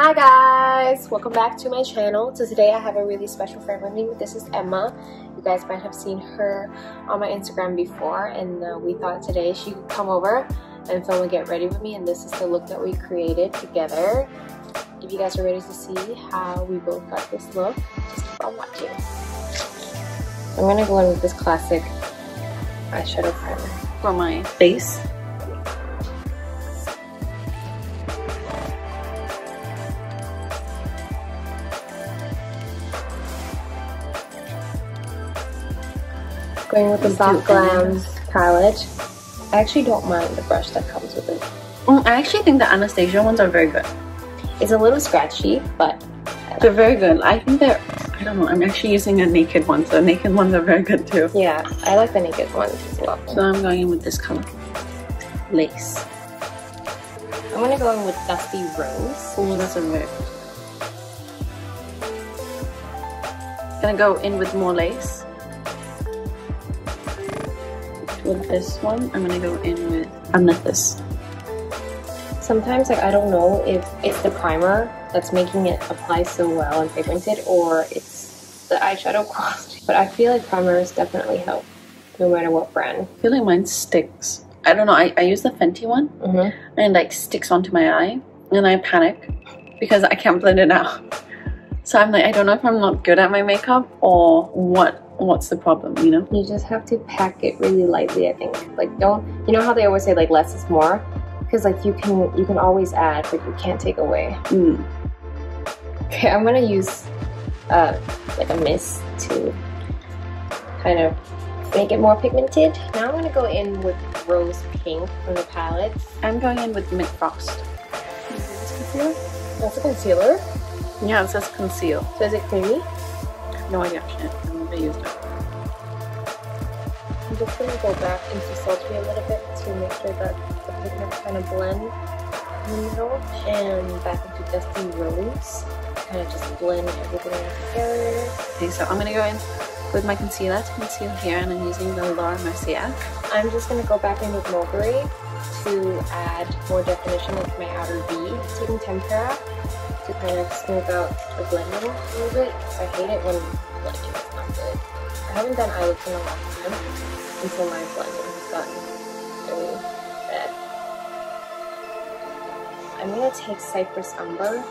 Hi guys, welcome back to my channel. So today I have a really special friend with me. This is Emma. You guys might have seen her on my Instagram before, and we thought today she could come over and film and get ready with me, and this is the look that we created together. If you guys are ready to see how we both got this look, just keep on watching. I'm gonna go in with this classic eyeshadow primer for my face. Going with the Soft Glam palette. I actually don't mind the brush that comes with it. I actually think the Anastasia ones are very good. It's a little scratchy, but they're very good. I think they're, I don't know, I'm actually using a naked one, so naked ones are very good too. Yeah, I like the naked ones as well. So I'm going in with this color, Lace. I'm gonna go in with Dusty Rose. Oh, that's a very good. Gonna go in with more Lace. With this one, I'm gonna go in with Amethyst. Sometimes, like, I don't know if it's the primer that's making it apply so well and pigmented, or it's the eyeshadow quality. But I feel like primers definitely help, no matter what brand. I feel like mine sticks. I don't know. I use the Fenty one, and like sticks onto my eye, and I panic because I can't blend it out. So I'm like, I don't know if I'm not good at my makeup or what. What's the problem, you know? You just have to pack it really lightly, I think. Like, don't, you know how they always say like less is more? Because like you can always add, but you can't take away. Okay, I'm gonna use like a mist to kind of make it more pigmented. Now I'm gonna go in with Rose Pink from the palette. I'm going in with Mid-Frost. That's a concealer? Yeah, it says conceal. So is it creamy? No idea. I used it. I'm just going to go back into sultry a little bit to make sure that the pigments kind of blend in the middle, and back into Dusty Rose, kind of just blend everything together. Okay, so I'm going to go in with my concealer to conceal here, and I'm using the Laura Mercier. I'm just going to go back in with Mulberry to add more definition with my outer V. I'm taking tempera to kind of smooth out the blending a little bit, because I hate it when blending is not good. I haven't done eyelids in a long time, and so my blending has gotten really bad. I'm going to take Cypress Umber.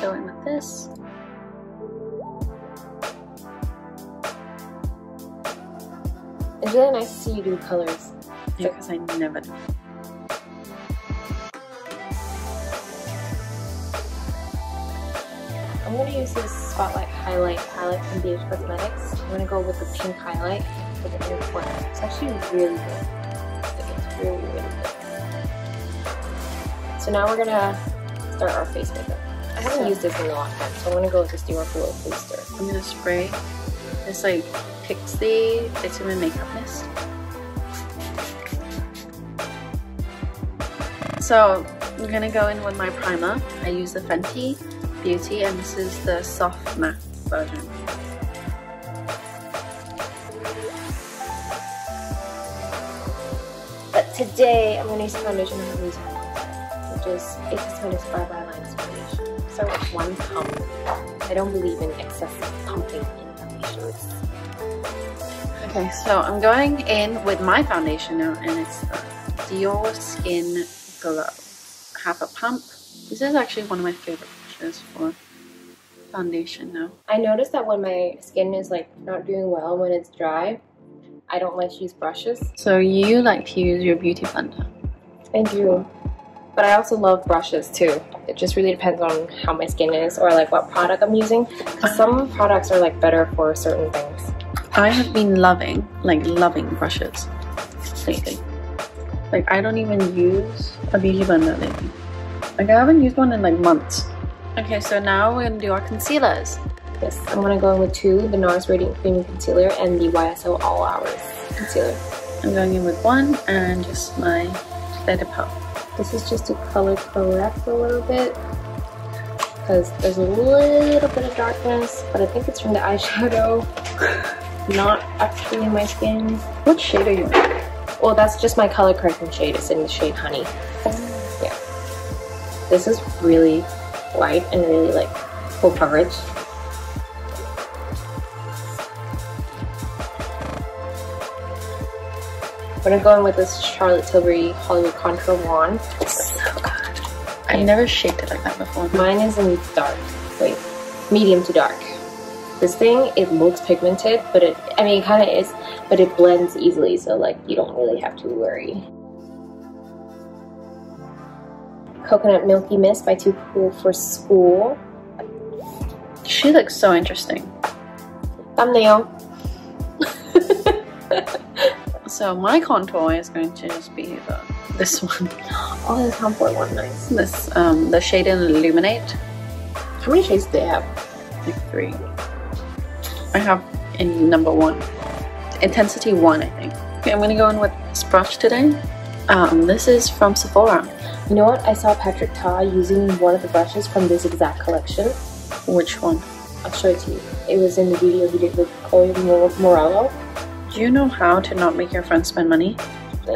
Go in with this. It's really nice to see you do colors. Yeah, because I never do. I'm going to use this Spotlight Highlight palette from BH Cosmetics. I'm going to go with the pink highlight for the inner corner. It's actually really good. Like, it's really, really good. So now we're going to start our face makeup. I haven't used this in a long time, so I'm going to go with this Dior Glow Booster. I'm going to spray this like Pixie Vitamin Makeup Mist. So I'm going to go in with my primer. I use the Fenty Beauty, and this is the Soft Matte version. But today I'm going to use foundation I'm using, which is 8-25 Eyeliner Foundation. So with one pump. I don't believe in excessive pumping in foundations. Okay, so I'm going in with my foundation now, and it's the Dior Skin Glow. Half a pump. This is actually one of my favorite brushes for foundation now. I noticed that when my skin is like not doing well, when it's dry, I don't like to use brushes. So you like to use your beauty blender? I do. But I also love brushes too. It just really depends on how my skin is, or like what product I'm using. Some products are like better for certain things. I have been loving brushes lately. Like, I don't even use a beauty blender lately. Like, I haven't used one in like months. Okay, so now we're gonna do our concealers. Yes, I'm gonna go in with two, the NARS Radiant Creamy Concealer and the YSL All Hours Concealer. I'm going in with one and just my Clear de Peau. This is just to color correct a little bit. because there's a little bit of darkness, but I think it's from the eyeshadow, not actually in my skin. What shade are you in? Well, that's just my color correcting shade. It's in the shade Honey. Yeah. This is really light and really like full coverage. I'm gonna go in with this Charlotte Tilbury Hollywood Contour Wand. It's so good. I never shaped it like that before. Mine is in dark, like medium to dark. This thing, it looks pigmented, but it, I mean, it kind of is, but it blends easily, so like you don't really have to worry. Coconut Milky Mist by Too Cool for School. She looks so interesting. Thumbnail. So my contour is going to just be this one. Oh, the Tom Ford one, nice. This, the shade in Illuminate. How many shades do they have? Like 3. I have in number 1. Intensity 1, I think. Okay, I'm gonna go in with this brush today. This is from Sephora. You know what? I saw Patrick Ta using one of the brushes from this exact collection. Which one? I'll show it to you. It was in the video he did with Chloe Morello. Do you know how to not make your friends spend money?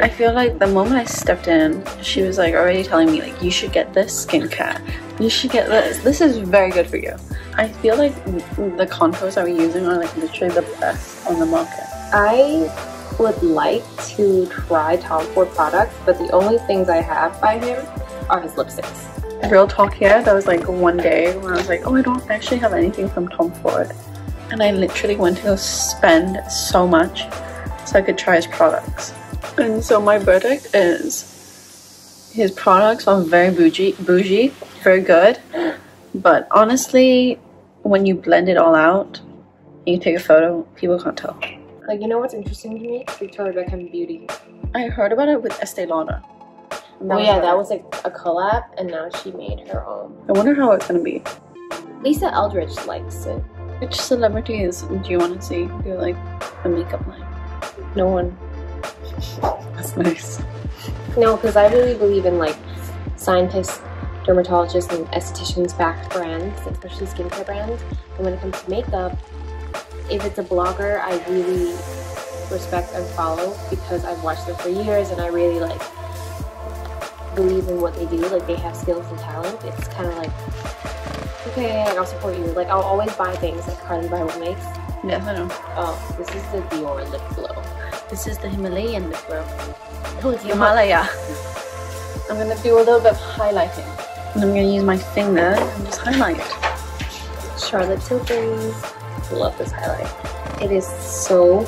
I feel like the moment I stepped in, she was like already telling me like, you should get this skincare. You should get this. This is very good for you. I feel like the contours that we're using are like literally the best on the market. I would like to try Tom Ford products, but the only things I have by him are his lipsticks. Real talk here, there was like one day when I was like, oh, I don't actually have anything from Tom Ford. And I literally went to go spend so much so I could try his products. And so my verdict is his products are very bougie, very good. But honestly, when you blend it all out, you take a photo, people can't tell. Like, you know what's interesting to me? Victoria Beckham Beauty. I heard about it with Estee Lauder. Oh yeah, that was like a collab and now she made her own. I wonder how it's gonna be. Lisa Eldridge likes it. Which celebrities do you want to see do like the makeup line? No one. That's nice. No, because I really believe in like scientists, dermatologists, and estheticians backed brands, especially skincare brands. And when it comes to makeup, if it's a blogger, I really respect and follow because I've watched them for years and I really like believe in what they do. Like they have skills and talent. It's kind of like, okay, I'll support you. Like, I'll always buy things that Carly Bible makes. Yeah, I know. Oh, this is the Dior Lip Glow. This is the Himalayan Lip Glow. Oh, it's Himalaya. I'm gonna do a little bit of highlighting. And I'm gonna use my finger and just highlight. Charlotte Tilbury. Love this highlight. It is so,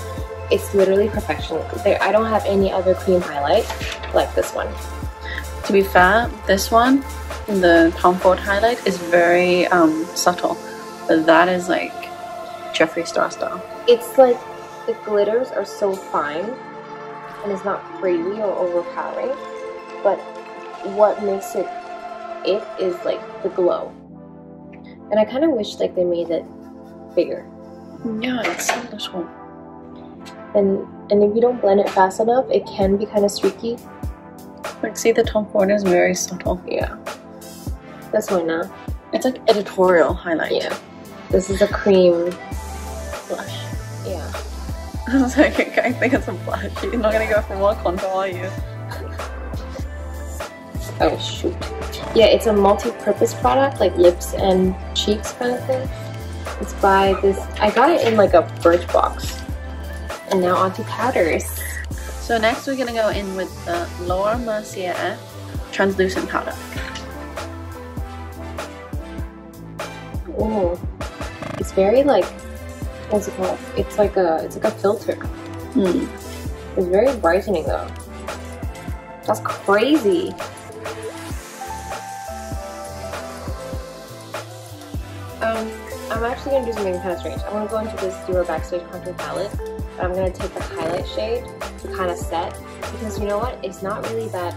it's literally perfection. I don't have any other cream highlight like this one. To be fair, this one, the Tom Ford highlight is very subtle, but that is like Jeffree Star style. It's like the glitters are so fine and it's not crazy or overpowering, but what makes it is like the glow. And I kind of wish like they made it bigger. Yeah, it's so little. And if you don't blend it fast enough, it can be kind of streaky. Like, see, the Tom Ford is very subtle. Yeah. This one now. It's like editorial highlight. Yeah. This is a cream blush. Yeah. I was like, I think it's a blush. You're not gonna go for more contour, are you? Oh shoot. Yeah, it's a multi-purpose product, like lips and cheeks kind of thing. It's by this. I got it in like a Birch box. And now onto powders. So next we're gonna go in with the Laura Mercier translucent powder. Oh, it's very like, what's it called? It's like a filter. It's very brightening though. That's crazy. I'm actually gonna do something kind of strange. I'm gonna go into this Dior Backstage Contour Palette, but I'm gonna take the highlight shade to kind of set, because you know what? It's not really that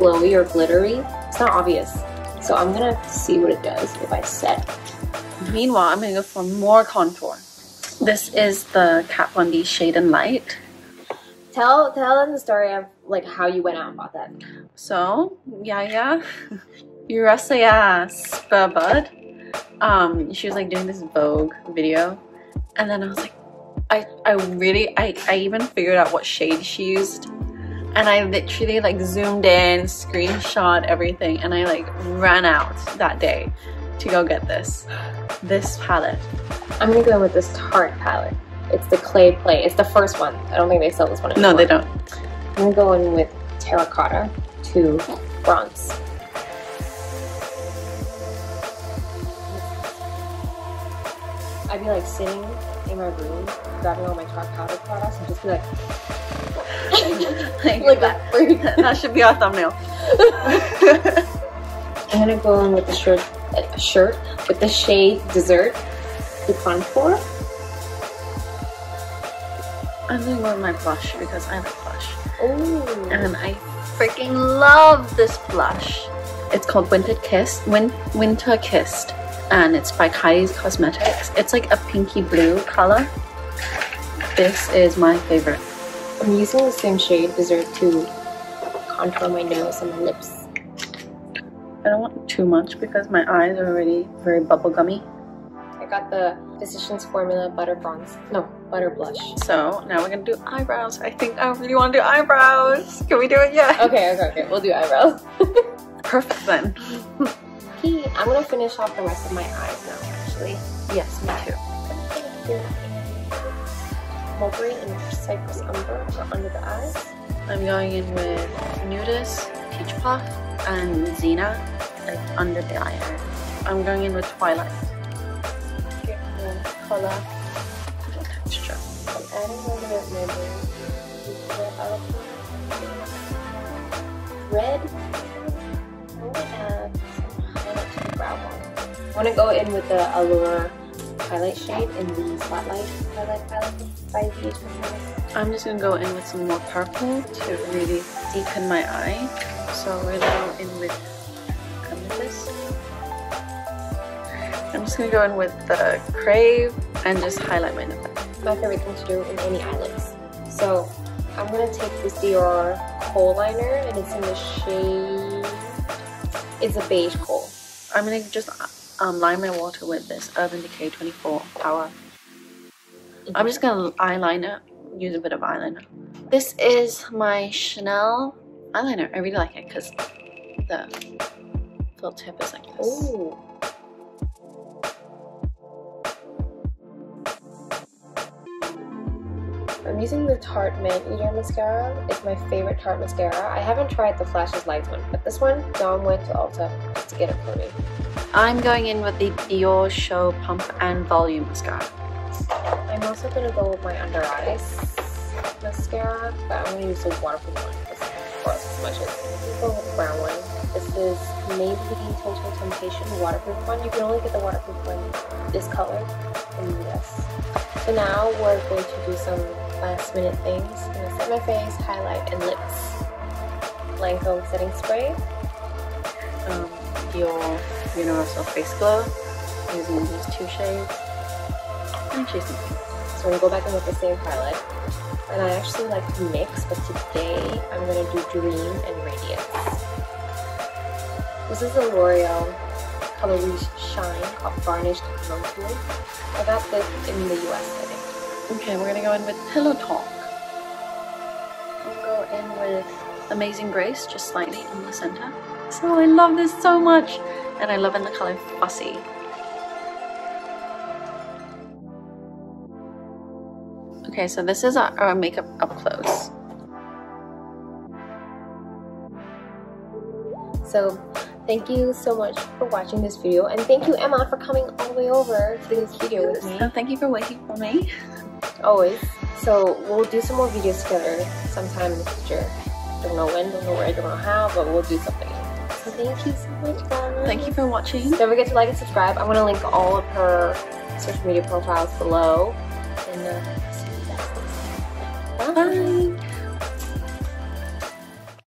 glowy or glittery. It's not obvious. So I'm gonna see what it does if I set. Meanwhile, I'm going to go for more contour. This is the Kat Von D Shade and Light. Tell them the story of like how you went out and bought that. So, Yaya Urasaya Spurbud she was like doing this Vogue video, and then I was like, I even figured out what shade she used, and I literally like zoomed in, screenshot everything, and I like ran out that day to go get this palette. I'm gonna go with this Tarte palette. It's the Clay Play. It's the first one. I don't think they sell this one anymore. No, they don't. I'm going with Terracotta to Bronze. I'd be like sitting in my room, grabbing all my Tarte powder products and just be like, like that. That should be our thumbnail. I'm gonna go in with the shirt with the shade Dessert to Contour. I'm going to go with my blush because I like blush. Ooh. And I freaking love this blush. It's called Winter Kissed, and it's by Kylie Cosmetics. It's like a pinky blue color. This is my favorite. I'm using the same shade Dessert to contour my nose and my lips. I don't want too much because my eyes are already very bubblegummy. I got the Physician's Formula Butter Blush. So now we're gonna do eyebrows. I think I really want to do eyebrows. Can we do it yet? Okay. We'll do eyebrows. Perfect then. Okay, I'm gonna finish off the rest of my eyes now, actually. Yes, me too. Mulberry and Cypress Umber for under the eyes. I'm going in with Nudist, Peach Puff, and Xena under the eye. I'm going in with Twilight. Color, texture. I'm adding a little bit of Maybelline Red. I'm going to add some highlight to the brow bone. I want to go in with the Allure highlight shade in the Spotlight highlight palette by BH Cosmetics. I'm just going to go in with some more purple to really deepen my eye. So we're going to go in with Amethyst. I'm just going to go in with the Crave and just highlight my nipple. My favorite thing to do in any eyelids. So I'm going to take this Dior Kohl liner, and it's in the shade... It's a beige Kohl. I'm going to just line my water with this Urban Decay 24 Hour. I'm just going to eyeliner, use a bit of eyeliner. This is my Chanel eyeliner. I really like it because the little tip is like this. Ooh. I'm using the Tarte Maneater mascara. It's my favorite Tarte mascara. I haven't tried the Flashes Lights one, but this one, Dom went to Ulta to get it for me. I'm going in with the Dior Show Pump and Volume mascara. I'm also going to go with my under eyes mascara, but I'm going to use the waterproof one. This is I'm going to go with the brown one. This is Maybelline Total Temptation waterproof one. You can only get the waterproof one this color in the US. So now we're going to do some last minute things. I'm going to set my face, highlight, and lips. Lancome setting spray. Dior Universal Face Glow. I'm using these two shades. And choosing. So I'm going to go back and with the same highlight. And I actually like to mix, but today I'm going to do Dream and Radiance. This is the L'Oreal Colour Riche Shine called Varnished Contour. I got this in the US, I think. Okay, we're gonna go in with Pillow Talk. I'll go in with Amazing Grace, just slightly in the center. So I love this so much, and I love in the color Fussy. Okay, so this is our makeup up close. So thank you so much for watching this video, and thank you, Emma, for coming all the way over to this video with me. So thank you for waiting for me. Always. So we'll do some more videos together sometime in the future. Don't know when, don't know where, don't know how, but we'll do something. So thank you so much, guys. Thank you for watching. Don't forget to like and subscribe. I'm going to link all of her social media profiles below. And see you guys next time. Bye. Bye.